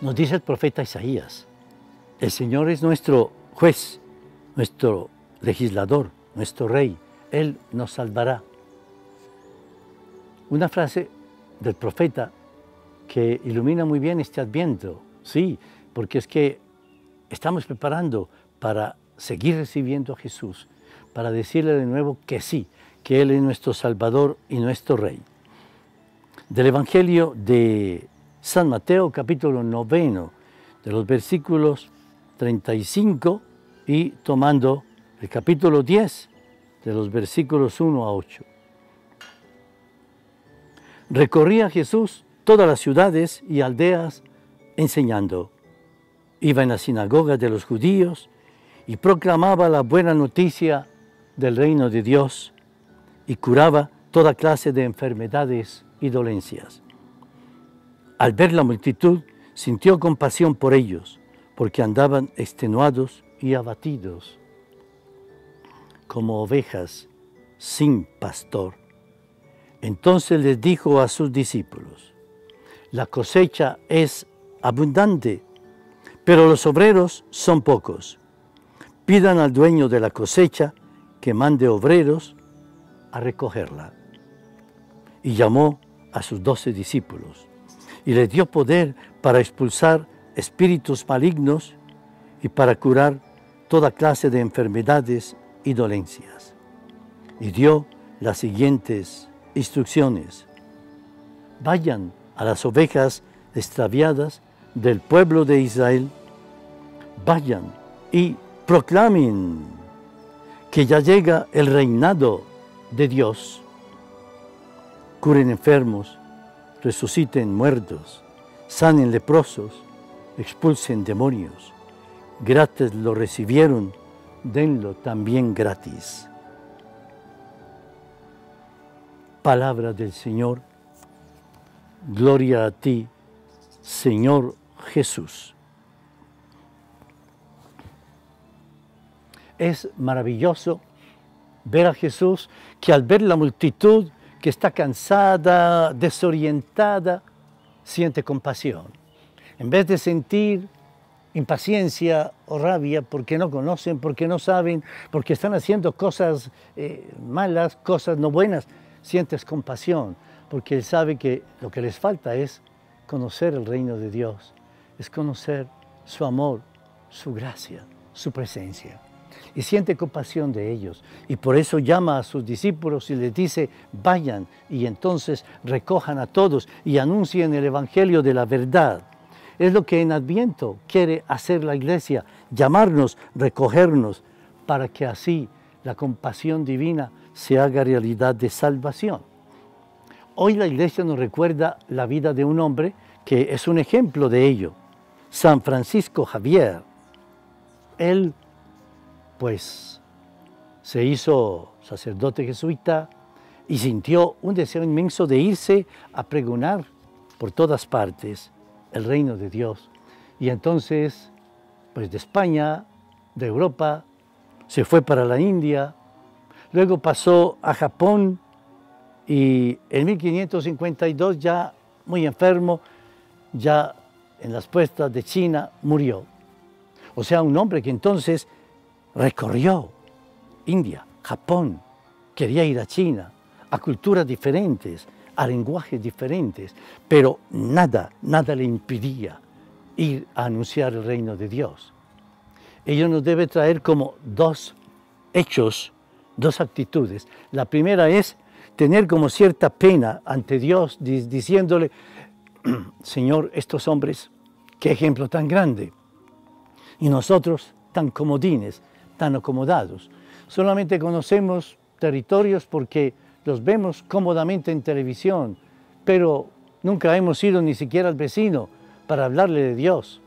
Nos dice el profeta Isaías, el Señor es nuestro juez, nuestro legislador, nuestro rey, Él nos salvará. Una frase del profeta que ilumina muy bien este Adviento, sí, porque es que estamos preparando para seguir recibiendo a Jesús, para decirle de nuevo que sí, que Él es nuestro Salvador y nuestro Rey. Del Evangelio de San Mateo, capítulo 9, de los versículos 35 y tomando el capítulo 10, de los versículos 1 a 8. Recorría Jesús todas las ciudades y aldeas enseñando. Iba en las sinagogas de los judíos y proclamaba la buena noticia del reino de Dios y curaba toda clase de enfermedades y dolencias. Al ver la multitud, sintió compasión por ellos, porque andaban extenuados y abatidos, como ovejas sin pastor. Entonces les dijo a sus discípulos, la cosecha es abundante, pero los obreros son pocos. Pidan al dueño de la cosecha que mande obreros a recogerla. Y llamó a sus 12 discípulos y les dio poder para expulsar espíritus malignos y para curar toda clase de enfermedades y dolencias. Y dio las siguientes instrucciones. Vayan a las ovejas extraviadas del pueblo de Israel. Vayan y proclamen que ya llega el reinado de Dios. Curen enfermos, resuciten muertos, sanen leprosos, expulsen demonios. Gratis lo recibieron, denlo también gratis. Palabra del Señor. Gloria a ti, Señor Jesús. Es maravilloso ver a Jesús que al ver la multitud que está cansada, desorientada, siente compasión. En vez de sentir impaciencia o rabia porque no conocen, porque no saben, porque están haciendo cosas malas, cosas no buenas, sientes compasión porque Él sabe que lo que les falta es conocer el reino de Dios, es conocer su amor, su gracia, su presencia. Y siente compasión de ellos. Y por eso llama a sus discípulos y les dice, vayan y entonces recojan a todos y anuncien el Evangelio de la verdad. Es lo que en Adviento quiere hacer la Iglesia, llamarnos, recogernos, para que así la compasión divina se haga realidad de salvación. Hoy la Iglesia nos recuerda la vida de un hombre que es un ejemplo de ello, San Francisco Javier. Él, pues, se hizo sacerdote jesuita y sintió un deseo inmenso de irse a pregonar por todas partes el reino de Dios. Y entonces, pues, de España, de Europa, se fue para la India, luego pasó a Japón, y en 1552, ya muy enfermo, ya en las puestas de China, murió. O sea, un hombre que entonces recorrió India, Japón, quería ir a China, a culturas diferentes, a lenguajes diferentes, pero nada le impedía ir a anunciar el reino de Dios. Ello nos debe traer como dos hechos, dos actitudes. La primera es tener como cierta pena ante Dios, diciéndole, Señor, estos hombres, qué ejemplo tan grande, y nosotros tan comodines, tan acomodados. Solamente conocemos territorios porque los vemos cómodamente en televisión, pero nunca hemos ido ni siquiera al vecino para hablarle de Dios.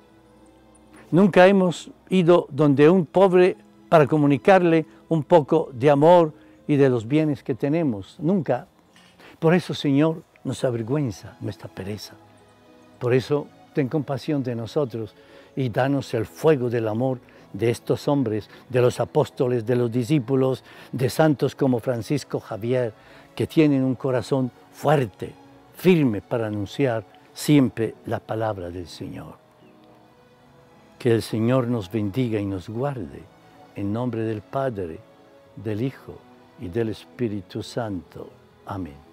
Nunca hemos ido donde un pobre para comunicarle un poco de amor y de los bienes que tenemos, nunca. Por eso, Señor, nos avergüenza nuestra pereza. Por eso, ten compasión de nosotros y danos el fuego del amor de estos hombres, de los apóstoles, de los discípulos, de santos como Francisco Javier, que tienen un corazón fuerte, firme para anunciar siempre la palabra del Señor. Que el Señor nos bendiga y nos guarde, en nombre del Padre, del Hijo y del Espíritu Santo. Amén.